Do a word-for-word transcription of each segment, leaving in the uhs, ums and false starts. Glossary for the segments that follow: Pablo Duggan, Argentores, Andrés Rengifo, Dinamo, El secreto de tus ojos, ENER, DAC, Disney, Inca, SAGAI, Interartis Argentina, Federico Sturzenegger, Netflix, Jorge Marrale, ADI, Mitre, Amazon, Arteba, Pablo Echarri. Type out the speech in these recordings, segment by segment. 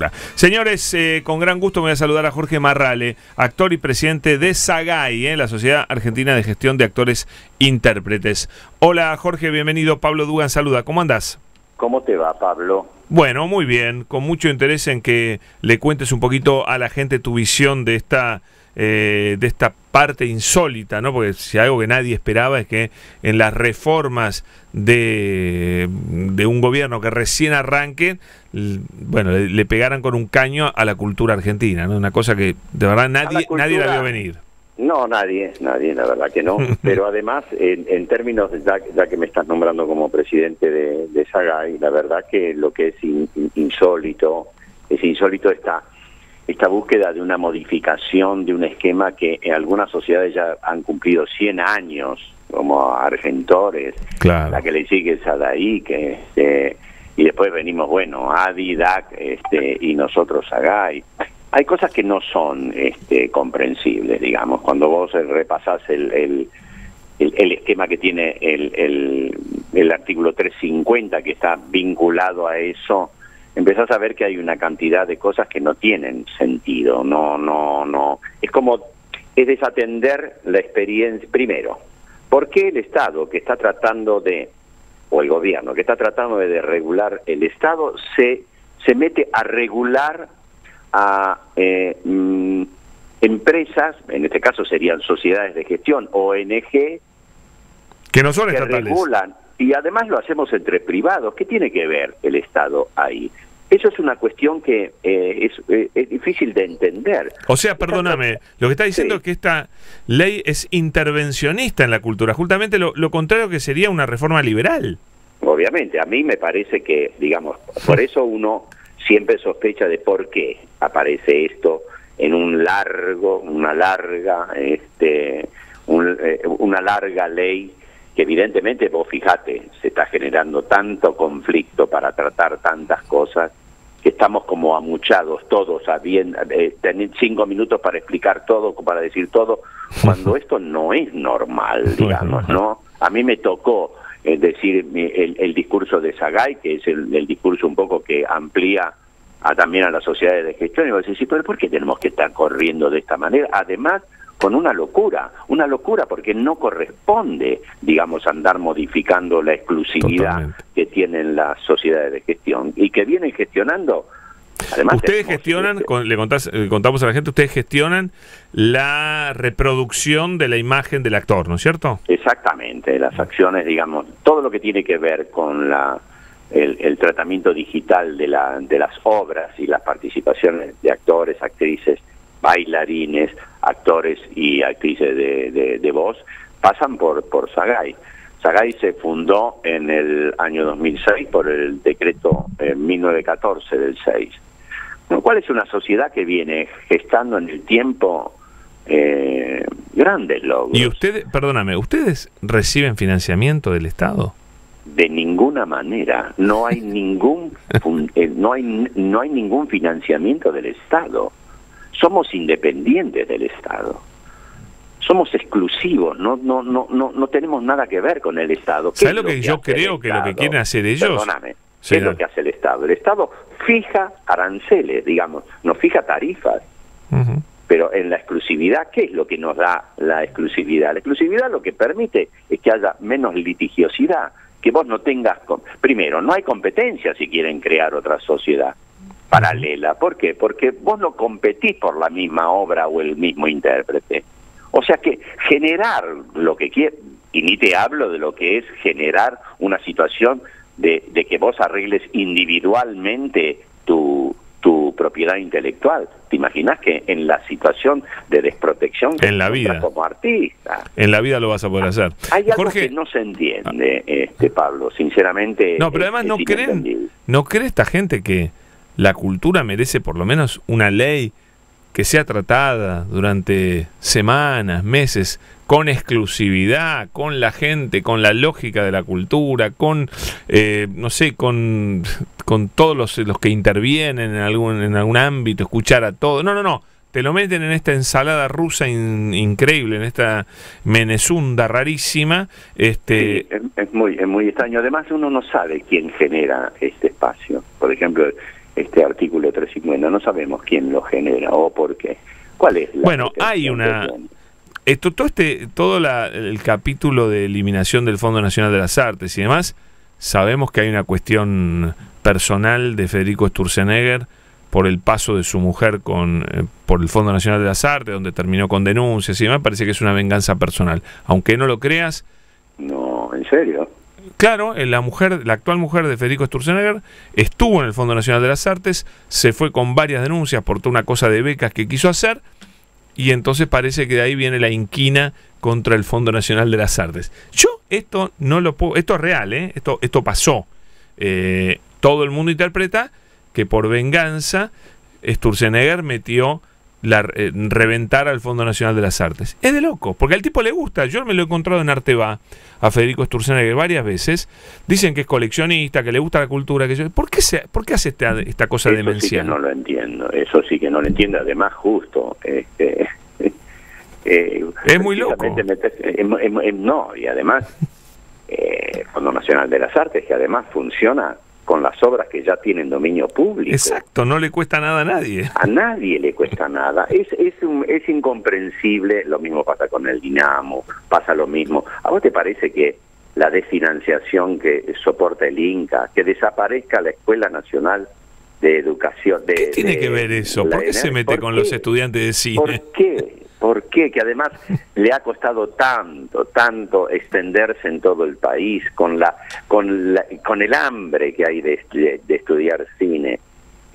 locura. Señores, eh, con gran gusto me voy a saludar a Jorge Marrale, actor y presidente de SAGAI, eh, la Sociedad Argentina de Gestión de Actores Intérpretes. Hola Jorge, bienvenido. Pablo Duggan saluda, ¿cómo andás? ¿Cómo te va, Pablo? Bueno, muy bien, con mucho interés en que le cuentes un poquito a la gente tu visión de esta... Eh, de esta parte insólita, ¿no? Porque si algo que nadie esperaba es que en las reformas de, de un gobierno que recién arranque, bueno, le, le pegaran con un caño a la cultura argentina, ¿no? Una cosa que de verdad nadie, la, nadie la vio venir. No, nadie, nadie, la verdad que no. Pero además, en, en términos, de, ya que me estás nombrando como presidente de, de SAGAI, la verdad que lo que es in, in, insólito, es insólito está... esta búsqueda de una modificación de un esquema que en algunas sociedades ya han cumplido cien años, como Argentores, claro. La que le sigue es SAGAI, que este, y después venimos, bueno, ADI, DAC, este, y nosotros SAGAI. Hay cosas que no son este, comprensibles, digamos, cuando vos repasás el, el, el, el esquema que tiene el, el, el artículo trescientos cincuenta que está vinculado a eso, empezás a ver que hay una cantidad de cosas que no tienen sentido, no, no, no. Es como, es desatender la experiencia. Primero, ¿por qué el Estado que está tratando de, o el gobierno que está tratando de regular el Estado, se, se mete a regular a eh, mm, empresas, en este caso serían sociedades de gestión, O N G, que no son que estatales? Regulan, y además lo hacemos entre privados. ¿Qué tiene que ver el Estado ahí? Eso es una cuestión que eh, es, eh, es difícil de entender. O sea, perdóname, lo que está diciendo sí. es que esta ley es intervencionista en la cultura, justamente lo, lo contrario que sería una reforma liberal. Obviamente, a mí me parece que, digamos, por eso uno siempre sospecha de por qué aparece esto en un largo, una larga, este, un, eh, una larga ley. Evidentemente, vos fijate, se está generando tanto conflicto para tratar tantas cosas que estamos como amuchados todos, a bien, eh, tener cinco minutos para explicar todo, para decir todo, cuando esto no es normal, digamos, ¿no? A mí me tocó eh, decir el, el discurso de SAGAI, que es el, el discurso un poco que amplía a, también a las sociedades de gestión, y vos decís, pero ¿por qué tenemos que estar corriendo de esta manera? Además, con una locura, una locura porque no corresponde, digamos, andar modificando la exclusividad Totalmente. Que tienen las sociedades de gestión y que vienen gestionando. Además, ustedes gestionan, este... con, le, contás, le contamos a la gente, ustedes gestionan la reproducción de la imagen del actor, ¿no es cierto? Exactamente, las acciones, digamos, todo lo que tiene que ver con la el, el tratamiento digital de, la, de las obras y las participaciones de actores, actrices, bailarines, actores y actrices de, de, de voz, pasan por, por SAGAI. SAGAI se fundó en el año dos mil seis por el decreto eh, mil novecientos catorce del seis, lo cual es una sociedad que viene gestando en el tiempo eh, grandes logros. Y ustedes, perdóname, ¿ustedes reciben financiamiento del Estado? De ninguna manera, no hay ningún eh, no hay no hay ningún financiamiento del Estado. Somos independientes del Estado. Somos exclusivos, no no no no no tenemos nada que ver con el Estado. ¿Sabes lo que yo creo que lo que quieren hacer ellos? Perdóname, ¿qué es lo que hace el Estado? El Estado fija aranceles, digamos, nos fija tarifas. Uh-huh. Pero en la exclusividad, ¿qué es lo que nos da la exclusividad? La exclusividad lo que permite es que haya menos litigiosidad, que vos no tengas... Con... Primero, no hay competencia si quieren crear otra sociedad paralela. ¿Por qué? Porque vos no competís por la misma obra o el mismo intérprete. O sea que generar lo que quieres, y ni te hablo de lo que es generar una situación de, de que vos arregles individualmente tu, tu propiedad intelectual. ¿Te imaginás que en la situación de desprotección que en la vida como artista? En la vida lo vas a poder hacer. Hay algo, Jorge, que no se entiende, este Pablo, sinceramente. No, pero además es, es no creen, no cree esta gente que la cultura merece por lo menos una ley que sea tratada durante semanas, meses, con exclusividad, con la gente, con la lógica de la cultura, con, eh, no sé, con, con todos los, los que intervienen en algún, en algún ámbito, escuchar a todos. No, no, no. Te lo meten en esta ensalada rusa in, increíble, en esta menezunda rarísima. Este... Sí, es, es muy, es muy extraño. Además, uno no sabe quién genera este espacio. Por ejemplo... este artículo trescientos cincuenta. No sabemos quién lo genera o por qué. ¿Cuál es la Bueno, hay una... Esto, todo este, todo la, el capítulo de eliminación del Fondo Nacional de las Artes y demás, sabemos que hay una cuestión personal de Federico Sturzenegger por el paso de su mujer con eh, por el Fondo Nacional de las Artes, donde terminó con denuncias y demás. Parece que es una venganza personal. Aunque no lo creas... No, ¿en serio? Claro, la mujer, la actual mujer de Federico Sturzenegger estuvo en el Fondo Nacional de las Artes, se fue con varias denuncias por toda una cosa de becas que quiso hacer, y entonces parece que de ahí viene la inquina contra el Fondo Nacional de las Artes. Yo esto no lo puedo... Esto es real, ¿eh? Esto, esto pasó. Eh, todo el mundo interpreta que por venganza Sturzenegger metió la eh, reventar al Fondo Nacional de las Artes. Es de loco, porque al tipo le gusta. Yo me lo he encontrado en Arteba, a Federico Sturzenegger, varias veces. Dicen que es coleccionista, que le gusta la cultura. Que yo, ¿por, qué se, ¿Por qué hace esta, esta cosa eso demencial? Sí, no lo entiendo. Eso sí que no lo entiendo. Además, justo... Este... Eh, es muy loco. Meterse, eh, eh, eh, no, y además, eh, Fondo Nacional de las Artes, que además funciona con las obras que ya tienen dominio público. Exacto, no le cuesta nada a nadie. A nadie le cuesta nada. Es, es, un, es incomprensible. Lo mismo pasa con el Dinamo, pasa lo mismo. ¿A vos te parece que la desfinanciación que soporta el Inca, que desaparezca la Escuela Nacional de Educación... De, ¿Qué tiene de, que ver eso? ¿Por qué ENER? se mete con qué? los estudiantes de cine? ¿Por qué? ¿Por qué? Que además le ha costado tanto, tanto extenderse en todo el país con la con, la, con el hambre que hay de, de, de estudiar cine.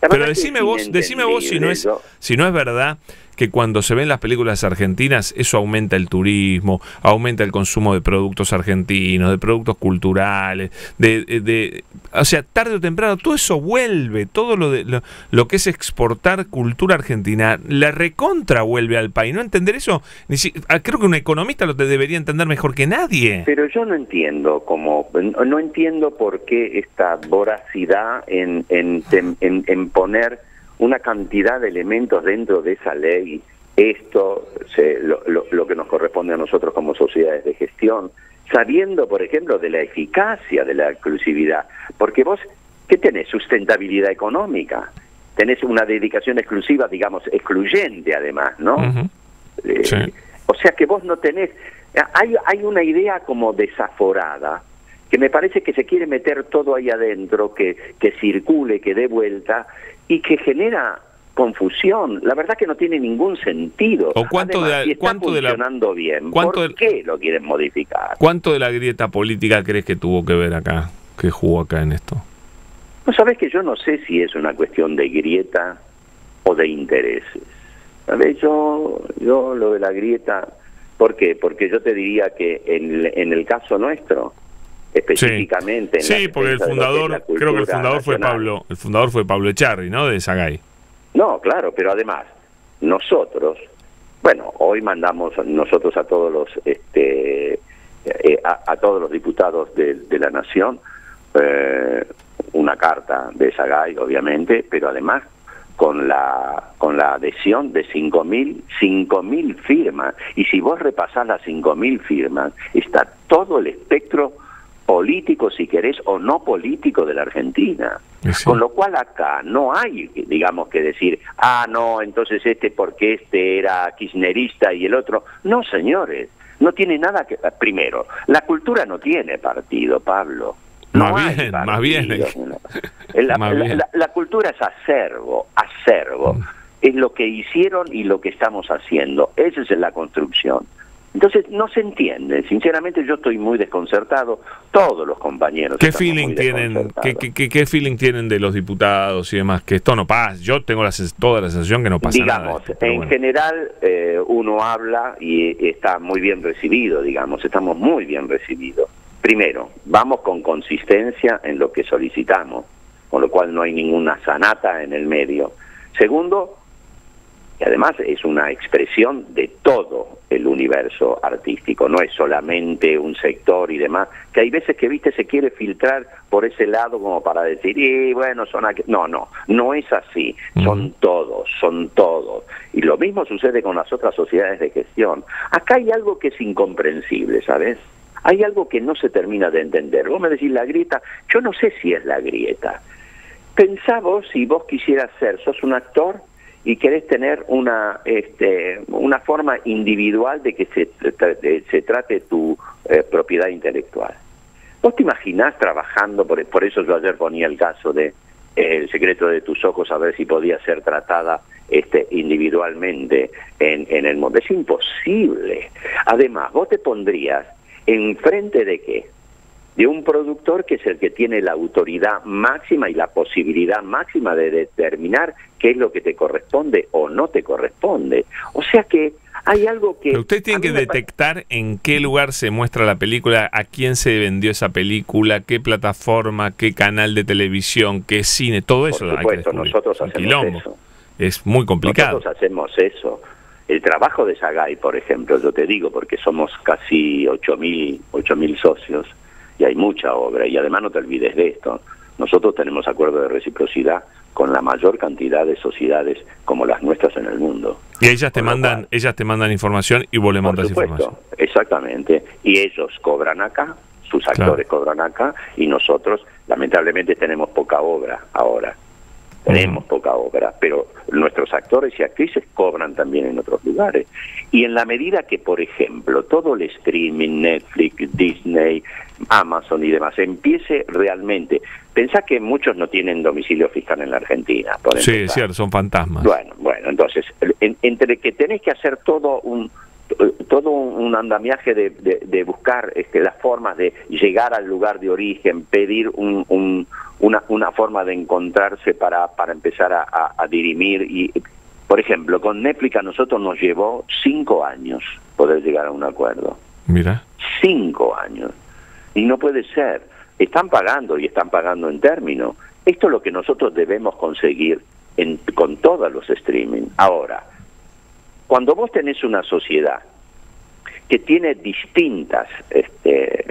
La Pero decime vos, decime vos si no es si no es verdad que cuando se ven las películas argentinas eso aumenta el turismo, aumenta el consumo de productos argentinos, de productos culturales, de, de, de o sea, tarde o temprano todo eso vuelve, todo lo de lo, lo que es exportar cultura argentina, la recontra vuelve al país. No entender eso, ni si, creo que un economista lo debería entender mejor que nadie. Pero yo no entiendo como no entiendo por qué esta voracidad en en, en, en, en poner una cantidad de elementos dentro de esa ley. Esto, se, lo, lo, lo que nos corresponde a nosotros como sociedades de gestión, sabiendo, por ejemplo, de la eficacia de la exclusividad. Porque vos, ¿qué tenés? Sustentabilidad económica. Tenés una dedicación exclusiva, digamos, excluyente además, ¿no? Uh-huh. eh, sí. O sea que vos no tenés... Hay, hay una idea como desaforada, que me parece que se quiere meter todo ahí adentro, que, que circule, que dé vuelta, y que genera confusión. La verdad que no tiene ningún sentido. O cuánto Además, de la, si cuánto está funcionando de la, bien, ¿por de, qué lo quieren modificar? ¿Cuánto de la grieta política crees que tuvo que ver acá, que jugó acá en esto? No, sabes que yo no sé si es una cuestión de grieta o de intereses. ¿Sabes? Yo, yo lo de la grieta... ¿Por qué? Porque yo te diría que en, en el caso nuestro... específicamente sí, en sí porque el fundador creo que el fundador nacional. fue Pablo el fundador fue Pablo Echarri, ¿no? De SAGAI. No, claro, pero además nosotros, bueno, hoy mandamos nosotros a todos los este eh, a, a todos los diputados de, de la nación eh, una carta de SAGAI, obviamente, pero además con la con la adhesión de cinco mil firmas, y si vos repasás las cinco mil firmas está todo el espectro político, si querés, o no político de la Argentina. Sí. Con lo cual acá no hay, digamos, que decir, ah, no, entonces este porque este era kirchnerista y el otro. No, señores, no tiene nada que... Primero, la cultura no tiene partido, Pablo. No más, bien, partido, más bien, no. La, más bien. La, la, la cultura es acervo, acervo. Mm. Es lo que hicieron y lo que estamos haciendo. Esa es la construcción. Entonces no se entiende, sinceramente yo estoy muy desconcertado, todos los compañeros. ¿Qué feeling tienen? ¿Qué, qué, qué feeling tienen de los diputados y demás? Que esto no pasa, yo tengo la, toda la sensación que no pasa digamos, nada. Digamos, en bueno. general eh, uno habla y está muy bien recibido, digamos, estamos muy bien recibidos. Primero, vamos con consistencia en lo que solicitamos, con lo cual no hay ninguna zanata en el medio. Segundo, y además es una expresión de todo el universo artístico, no es solamente un sector y demás, que hay veces que, viste, se quiere filtrar por ese lado como para decir, y bueno, son aquí. No, no, no es así, son todos, son todos. Y lo mismo sucede con las otras sociedades de gestión. Acá hay algo que es incomprensible, ¿sabes? Hay algo que no se termina de entender. Vos me decís la grieta, yo no sé si es la grieta. Pensá vos, si vos quisieras ser, sos un actor y querés tener una este, una forma individual de que se, se trate tu eh, propiedad intelectual. ¿Vos te imaginás trabajando? Por, por eso yo ayer ponía el caso de eh, El secreto de tus ojos, a ver si podía ser tratada este, individualmente en, en el mundo. Es imposible. Además, vos te pondrías enfrente de qué? De un productor que es el que tiene la autoridad máxima y la posibilidad máxima de determinar qué es lo que te corresponde o no te corresponde. O sea que hay algo que... Pero usted tiene que detectar en qué lugar se muestra la película, a quién se vendió esa película, qué plataforma, qué canal de televisión, qué cine, todo eso. Por supuesto, nosotros hacemos eso. Es muy complicado. Nosotros hacemos eso. El trabajo de SAGAI, por ejemplo, yo te digo, porque somos casi ocho mil socios, y hay mucha obra, y además no te olvides de esto, nosotros tenemos acuerdo de reciprocidad con la mayor cantidad de sociedades como las nuestras en el mundo. Y ellas te mandan cual, ellas te mandan información y vos le mandas información. Exactamente, y ellos cobran acá, sus actores claro. cobran acá, y nosotros lamentablemente tenemos poca obra ahora, tenemos uh-huh. poca obra, pero nuestros actores y actrices cobran también en otros lugares. Y en la medida que, por ejemplo, todo el streaming, Netflix, Disney, Amazon y demás, empiece realmente... Pensá que muchos no tienen domicilio fiscal en la Argentina. Por sí, es cierto, son fantasmas. Bueno, bueno, entonces, en, entre que tenés que hacer todo un... todo un andamiaje de, de, de buscar este, las formas de llegar al lugar de origen, pedir un, un, una, una forma de encontrarse para, para empezar a, a, a dirimir. Y por ejemplo, con Netflix a nosotros nos llevó cinco años poder llegar a un acuerdo. Mira. Cinco años. Y no puede ser. Están pagando y están pagando en términos. Esto es lo que nosotros debemos conseguir en, con todos los streaming. Ahora, cuando vos tenés una sociedad que tiene distintas este,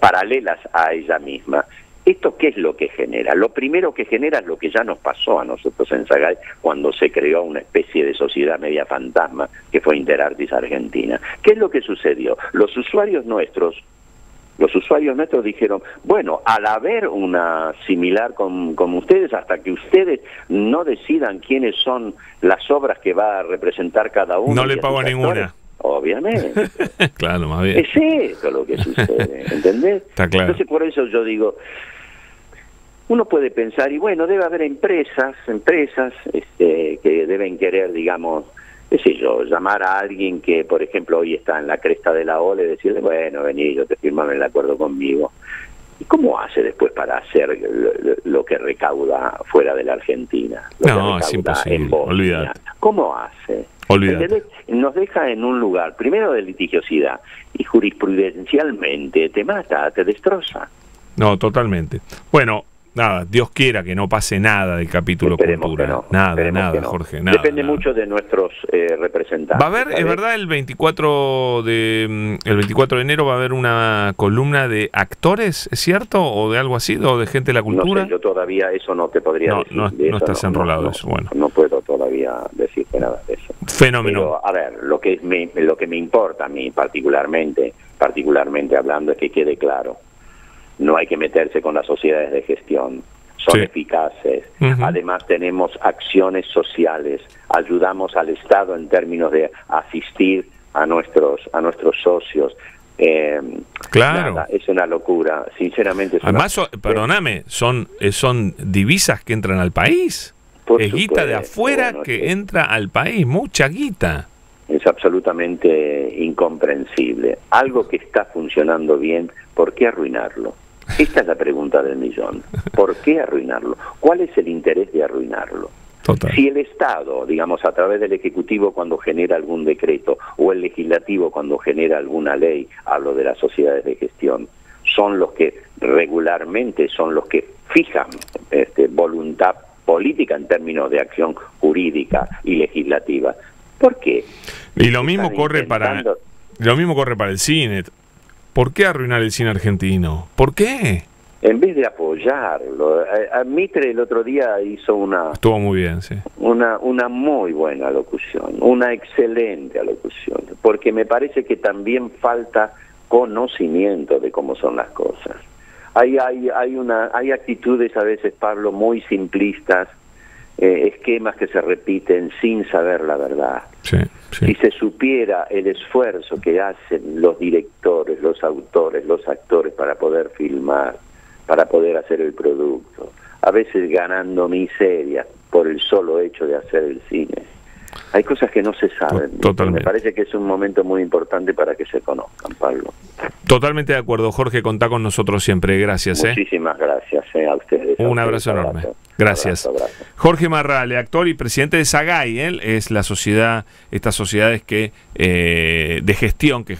paralelas a ella misma, ¿esto qué es lo que genera? Lo primero que genera es lo que ya nos pasó a nosotros en SAGAI cuando se creó una especie de sociedad media fantasma que fue Interartis Argentina. ¿Qué es lo que sucedió? Los usuarios nuestros, los usuarios nuestros dijeron, bueno, al haber una similar con, con ustedes, hasta que ustedes no decidan quiénes son las obras que va a representar cada uno. No le pago ninguna. Obviamente. Claro, más bien. Es eso lo que sucede, ¿entendés? Está claro. Entonces por eso yo digo, uno puede pensar, y bueno, debe haber empresas, empresas este, que deben querer, digamos, qué sé yo, llamar a alguien que, por ejemplo, hoy está en la cresta de la ola y decirle, bueno, vení, yo te firmame el acuerdo conmigo. ¿Y cómo hace después para hacer lo, lo que recauda fuera de la Argentina? Lo no, que es imposible, olvídate. ¿Cómo hace? Olvídate. Nos deja en un lugar, primero de litigiosidad, y jurisprudencialmente te mata, te destroza. No, totalmente. Bueno... Nada, Dios quiera que no pase nada del capítulo Esperemos cultura. No. Nada, nada, no. Jorge. Nada, Depende nada. mucho de nuestros eh, representantes. Va a haber, ¿sabes? Es verdad, el veinticuatro de enero va a haber una columna de actores, ¿es cierto? ¿O de algo así? ¿O de gente de la cultura? No sé, yo todavía eso no te podría no, decir. No, de no eso, estás no, enrolado no, de eso, bueno. No puedo todavía decirte nada de eso. Fenómeno. Pero, a ver, lo que, me, lo que me importa a mí particularmente, particularmente hablando, es que quede claro. No hay que meterse con las sociedades de gestión, son sí. eficaces. Uh-huh. Además tenemos acciones sociales, ayudamos al Estado en términos de asistir a nuestros a nuestros socios. Eh, claro. Nada, es una locura, sinceramente. Es Además, una... so, perdóname, son, son divisas que entran al país. Por es guita de afuera bueno, que es... entra al país, mucha guita. Es absolutamente incomprensible. Algo que está funcionando bien, ¿por qué arruinarlo? Esta es la pregunta del millón. ¿Por qué arruinarlo? ¿Cuál es el interés de arruinarlo? Total. Si el Estado, digamos, a través del Ejecutivo cuando genera algún decreto o el Legislativo cuando genera alguna ley, hablo de las sociedades de gestión, son los que regularmente son los que fijan este, voluntad política en términos de acción jurídica y legislativa. ¿Por qué? Y lo mismo corre para, lo mismo corre para el cine. ¿Por qué arruinar el cine argentino? ¿Por qué? En vez de apoyarlo, a, a Mitre el otro día hizo una... Estuvo muy bien, sí. Una, una muy buena alocución, una excelente alocución, porque me parece que también falta conocimiento de cómo son las cosas. Hay, hay, hay, una, hay actitudes a veces, Pablo, muy simplistas, eh, esquemas que se repiten sin saber la verdad. Sí, sí. Si se supiera el esfuerzo que hacen los directores, los autores, los actores para poder filmar, para poder hacer el producto, a veces ganando miseria por el solo hecho de hacer el cine. Hay cosas que no se saben. Totalmente. Me parece que es un momento muy importante para que se conozcan, Pablo. Totalmente de acuerdo, Jorge. Contá con nosotros siempre. Gracias. Muchísimas eh. gracias eh, a ustedes. Un abrazo, abrazo enorme. Abrazo. Gracias. Abrazo, abrazo. Jorge Marrale, actor y presidente de SAGAI. Él es la sociedad, estas sociedades que eh, de gestión que